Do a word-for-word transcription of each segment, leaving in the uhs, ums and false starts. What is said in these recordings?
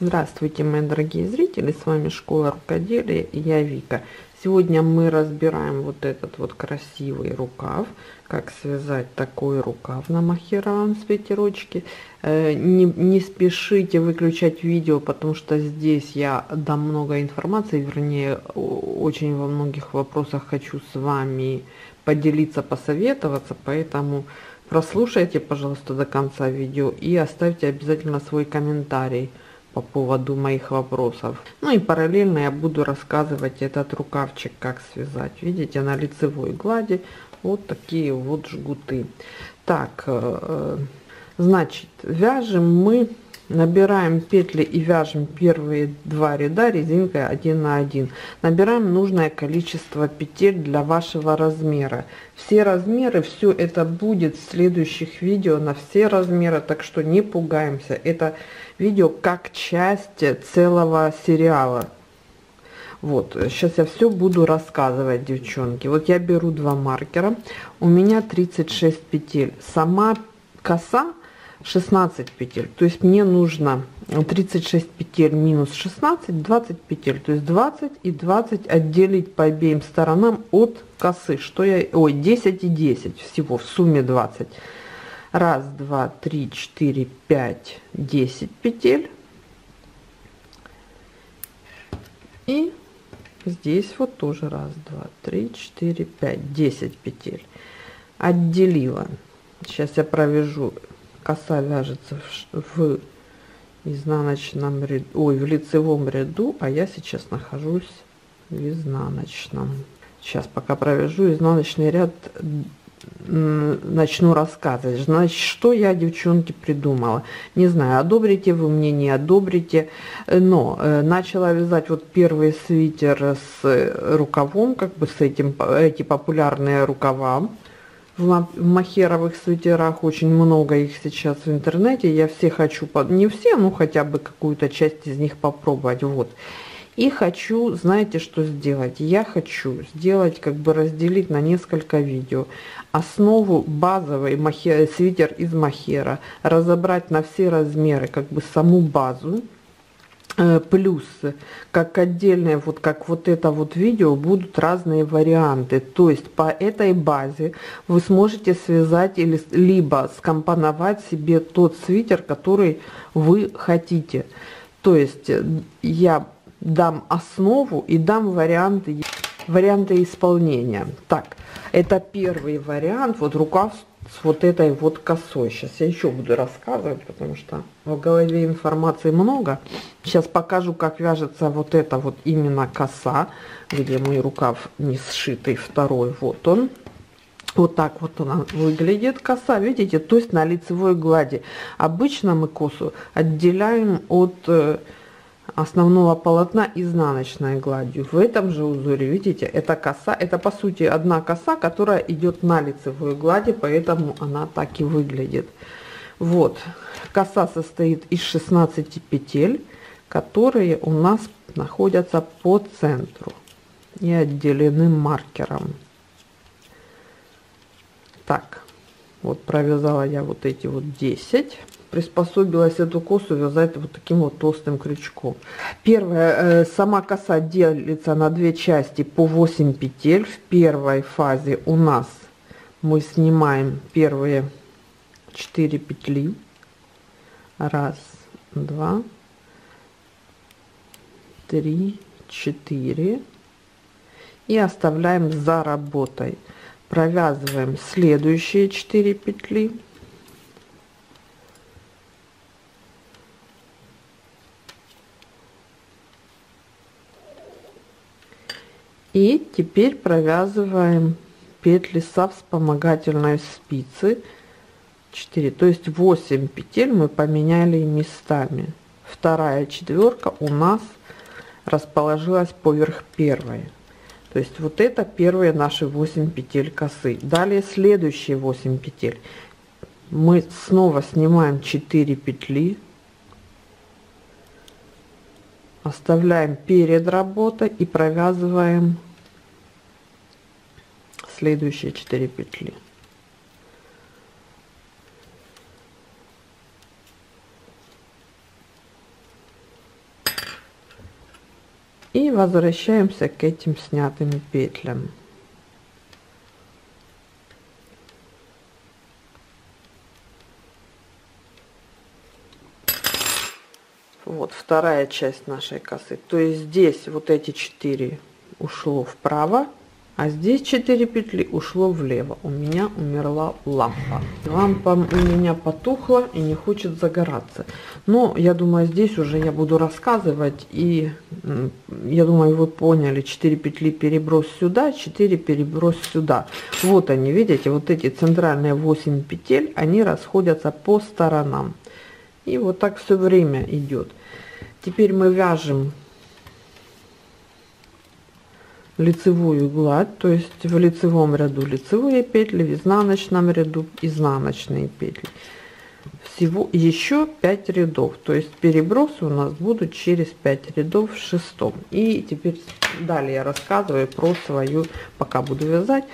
Здравствуйте, мои дорогие зрители, с вами Школа рукоделия и я Вика. Сегодня мы разбираем вот этот вот красивый рукав, как связать такой рукав на мохеровом с ветерочки. Не, не спешите выключать видео, потому что здесь я дам много информации, вернее, очень во многих вопросах хочу с вами поделиться, посоветоваться, поэтому прослушайте, пожалуйста, до конца видео и оставьте обязательно свой комментарий по поводу моих вопросов. Ну и параллельно я буду рассказывать этот рукавчик, как связать. Видите, на лицевой глади вот такие вот жгуты. Так, значит, вяжем мы, набираем петли и вяжем первые два ряда резинкой один на один. Набираем нужное количество петель для вашего размера. Все размеры, все это будет в следующих видео на все размеры, так что не пугаемся. Это видео как часть целого сериала. Вот, сейчас я все буду рассказывать, девчонки. Вот я беру два маркера, у меня тридцать шесть петель. Сама коса шестнадцать петель, то есть мне нужно тридцать шесть петель минус шестнадцать, двадцать петель, то есть двадцать и двадцать отделить по обеим сторонам от косы, что я, ой, десять и десять всего, в сумме двадцать. Раз, два, три, четыре, пять, десять петель. И здесь вот тоже раз, два, три, четыре, пять, десять петель. Отделила. Сейчас я провяжу. Коса вяжется в, в изнаночном ряду, ой, в лицевом ряду, а я сейчас нахожусь в изнаночном. Сейчас пока провяжу изнаночный ряд, начну рассказывать. Значит, что я, девчонки, придумала, не знаю, одобрите вы мне, не одобрите, но э, начала вязать вот первый свитер с рукавом, как бы с этим, эти популярные рукава в мохеровых свитерах, очень много их сейчас в интернете, я все хочу, не все, ну хотя бы какую-то часть из них попробовать. Вот, и хочу, знаете, что сделать? Я хочу сделать, как бы разделить на несколько видео. Основу, базовый мохер, свитер из мохера, разобрать на все размеры, как бы саму базу. Плюс, как отдельное, вот как вот это вот видео, будут разные варианты. То есть по этой базе вы сможете связать или либо скомпоновать себе тот свитер, который вы хотите. То есть я дам основу и дам варианты, варианты исполнения. Так, это первый вариант, вот рукав с вот этой вот косой. Сейчас я еще буду рассказывать, потому что в голове информации много. Сейчас покажу, как вяжется вот эта вот именно коса, где мой рукав не сшитый, второй, вот он. Вот так вот она выглядит, коса, видите, то есть на лицевой глади. Обычно мы косу отделяем от основного полотна изнаночной гладью. В этом же узоре, видите, это коса, это по сути одна коса, которая идет на лицевой глади, поэтому она так и выглядит. Вот, коса состоит из шестнадцати петель, которые у нас находятся по центру и отделены маркером. Так, вот провязала я вот эти вот десять. Приспособилась эту косу вязать вот таким вот толстым крючком. Первая, сама коса делится на две части по восемь петель. В первой фазе у нас мы снимаем первые четыре петли. Раз, два, три, четыре. И оставляем за работой. Провязываем следующие четыре петли. И теперь провязываем петли со вспомогательной спицы четыре, то есть восемь петель мы поменяли местами. Вторая четверка у нас расположилась поверх первой. То есть вот это первые наши восемь петель косы. Далее следующие восемь петель. Мы снова снимаем четыре петли. Оставляем перед работой и провязываем следующие четыре петли. И возвращаемся к этим снятым петлям. Вот вторая часть нашей косы. То есть здесь вот эти четыре ушло вправо, а здесь четыре петли ушло влево. У меня умерла лампа. Лампа у меня потухла и не хочет загораться. Но я думаю, здесь уже я буду рассказывать. И я думаю, вы поняли, четыре петли переброс сюда, четыре переброс сюда. Вот они, видите, вот эти центральные восемь петель, они расходятся по сторонам. И вот так все время идет. Теперь мы вяжем лицевую гладь, то есть в лицевом ряду лицевые петли, в изнаночном ряду изнаночные петли. Всего еще пять рядов, то есть перебросы у нас будут через пять рядов в шестом. И теперь далее я рассказываю про свою, пока буду вязать,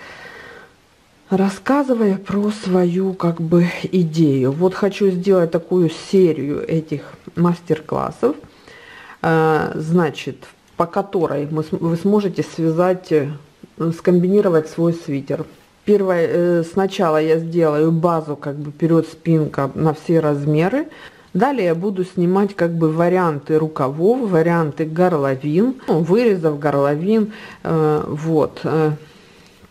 рассказывая про свою как бы идею. Вот хочу сделать такую серию этих мастер-классов, значит, по которой вы сможете связать, скомбинировать свой свитер. Первое, сначала я сделаю базу, как бы вперед спинка на все размеры. Далее я буду снимать как бы варианты рукавов, варианты горловин, ну, вырезов горловин, э, вот.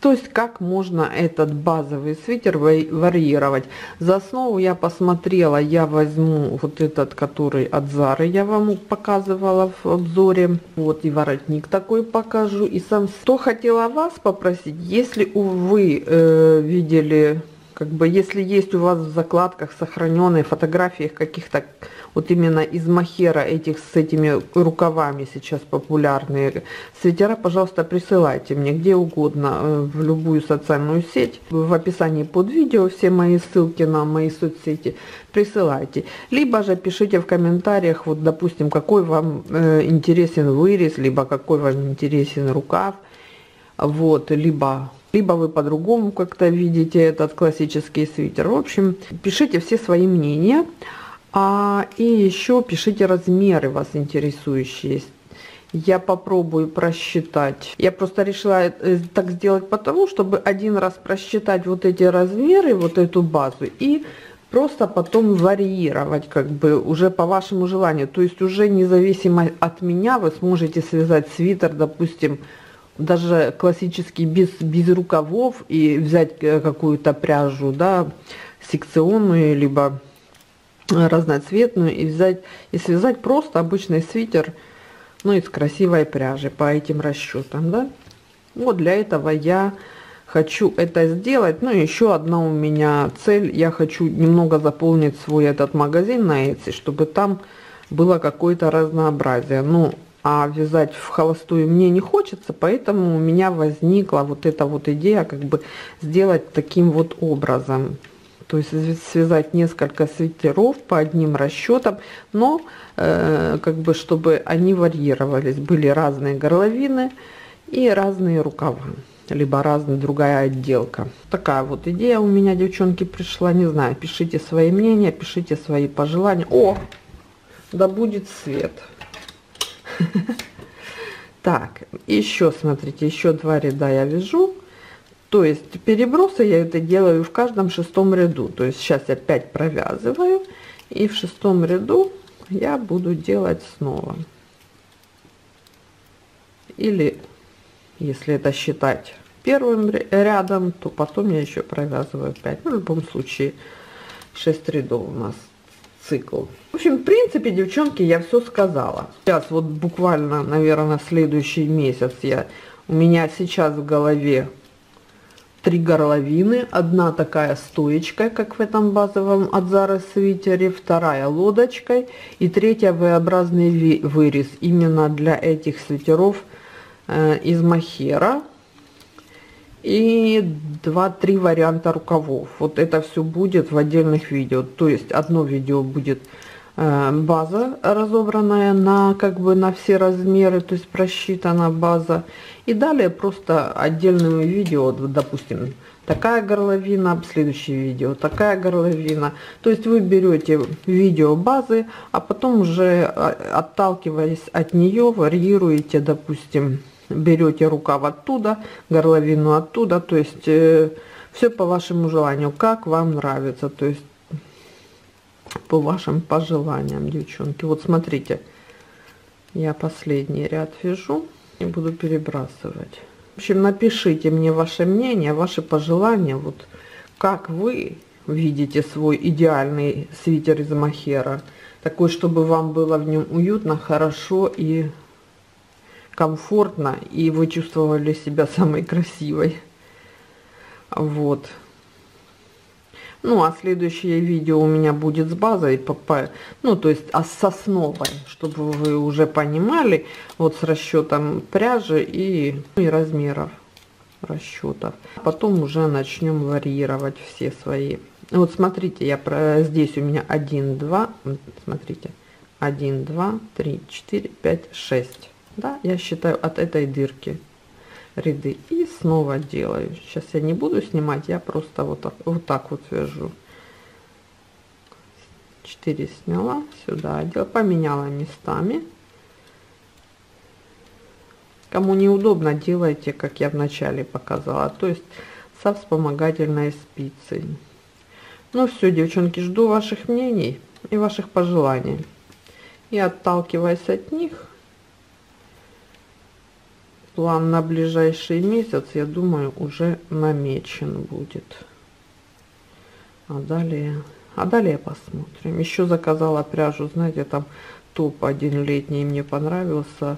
То есть как можно этот базовый свитер варьировать. За основу я посмотрела, я возьму вот этот, который от Зары я вам показывала в обзоре. Вот и воротник такой покажу. И сам, что хотела вас попросить, если вы э, видели, как бы, если есть у вас в закладках сохраненные фотографии каких-то, вот именно из махера этих с этими рукавами сейчас популярные свитера, пожалуйста, присылайте мне где угодно, в любую социальную сеть. В описании под видео все мои ссылки на мои соцсети, присылайте. Либо же пишите в комментариях, вот, допустим, какой вам э, интересен вырез, либо какой вам интересен рукав, вот, либо... Либо вы по-другому как-то видите этот классический свитер. В общем, пишите все свои мнения. А, и еще пишите размеры вас интересующие. Я попробую просчитать. Я просто решила так сделать потому, чтобы один раз просчитать вот эти размеры, вот эту базу. И просто потом варьировать, как бы, уже по вашему желанию. То есть уже независимо от меня вы сможете связать свитер, допустим, даже классический без, без рукавов, и взять какую-то пряжу, да, секционную, либо разноцветную, и взять и связать просто обычный свитер, ну, из красивой пряжи по этим расчетам, да. Вот для этого я хочу это сделать. Ну, еще одна у меня цель, я хочу немного заполнить свой этот магазин на Etsy, чтобы там было какое-то разнообразие. Ну, а вязать в холостую мне не хочется, поэтому у меня возникла вот эта вот идея, как бы сделать таким вот образом. То есть связать несколько свитеров по одним расчетам, но э, как бы чтобы они варьировались. Были разные горловины и разные рукава, либо разная другая отделка. Такая вот идея у меня, девчонки, пришла. Не знаю, пишите свои мнения, пишите свои пожелания. О, да будет свет! Так, еще, смотрите, еще два ряда я вяжу. То есть перебросы я это делаю в каждом шестом ряду. То есть сейчас я пять провязываю, и в шестом ряду я буду делать снова. Или, если это считать первым рядом, то потом я еще провязываю пять. Ну, в любом случае, шесть рядов у нас цикл. В общем, в принципе, девчонки, я все сказала. Сейчас вот буквально, наверное, следующий месяц я, у меня сейчас в голове три горловины. Одна такая стоечкой, как в этом базовом от Зары свитере, вторая лодочкой и третья V-образный вырез именно для этих свитеров э, из махера. И два-три варианта рукавов. Вот это все будет в отдельных видео. То есть одно видео будет э, база разобранная на, как бы, на все размеры, то есть просчитана база. И далее просто отдельным видео, допустим, такая горловина, следующее видео такая горловина. То есть вы берете видео базы, а потом уже, отталкиваясь от нее, варьируете, допустим, берете рукав оттуда, горловину оттуда, то есть э, все по вашему желанию, как вам нравится, то есть по вашим пожеланиям, девчонки. Вот смотрите, я последний ряд вяжу и буду перебрасывать. В общем, напишите мне ваше мнение, ваши пожелания, вот как вы видите свой идеальный свитер из мохера, такой, чтобы вам было в нем уютно, хорошо и комфортно, и вы чувствовали себя самой красивой. Вот. Ну, а следующее видео у меня будет с базой, по, по, ну, то есть а с основой, чтобы вы уже понимали, вот с расчетом пряжи и, ну, и размеров расчетов. Потом уже начнем варьировать все свои. Вот смотрите, я про, здесь у меня один, два, смотрите, один, два, три, четыре, пять, шесть. Да, я считаю от этой дырки ряды и снова делаю. Сейчас я не буду снимать, я просто вот так вот, так вот вяжу. четыре сняла, сюда одела, поменяла местами. Кому неудобно, делайте, как я вначале показала, то есть со вспомогательной спицей. Ну все, девчонки, жду ваших мнений и ваших пожеланий. И отталкиваясь от них, план на ближайший месяц, я думаю, уже намечен будет. А далее, а далее посмотрим. Еще заказала пряжу, знаете, там топ один летний мне понравился.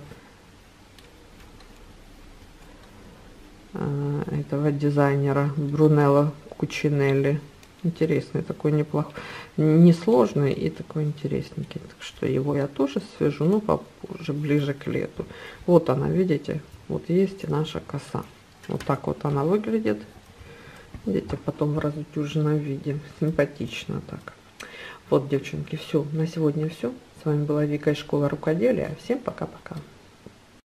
Этого дизайнера Брунелло Кучинелли. Интересный, такой неплохой, несложный и такой интересненький. Так что его я тоже свяжу, ну, попозже, ближе к лету. Вот она, видите? Вот есть и наша коса. Вот так вот она выглядит. Видите, потом в раздюженном виде. Симпатично так. Вот, девчонки, все. На сегодня все. С вами была Вика из школы рукоделия. Всем пока-пока.